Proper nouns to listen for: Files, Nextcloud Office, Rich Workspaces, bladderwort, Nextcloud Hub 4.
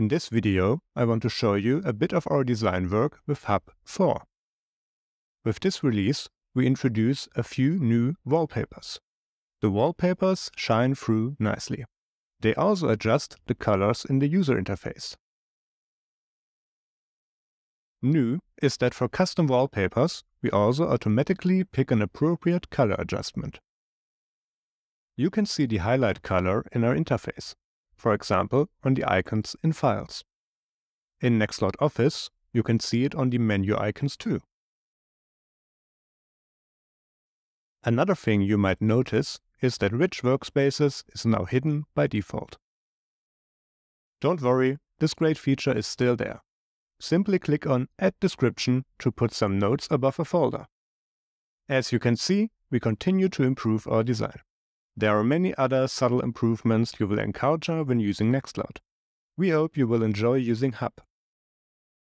In this video, I want to show you a bit of our design work with Hub 4. With this release, we introduce a few new wallpapers. The wallpapers shine through nicely. They also adjust the colors in the user interface. New is that for custom wallpapers, we also automatically pick an appropriate color adjustment. You can see the highlight color in our interface, for example on the icons in Files. In Nextcloud Office, you can see it on the menu icons too. Another thing you might notice is that Rich Workspaces is now hidden by default. Don't worry, this great feature is still there. Simply click on Add Description to put some notes above a folder. As you can see, we continue to improve our design. There are many other subtle improvements you will encounter when using Nextcloud. We hope you will enjoy using Hub.